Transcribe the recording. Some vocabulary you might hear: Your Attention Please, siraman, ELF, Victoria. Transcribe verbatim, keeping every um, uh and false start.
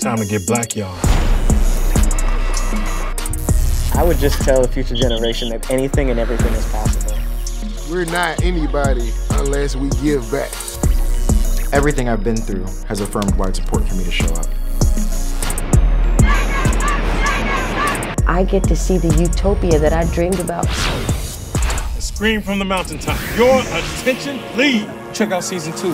Time to get black, y'all. I would just tell the future generation that anything and everything is possible. We're not anybody unless we give back. Everything I've been through has affirmed why it's important for me to show up. I get to see the utopia that I dreamed about. A scream from the mountaintop. Your attention, please. Check out season two.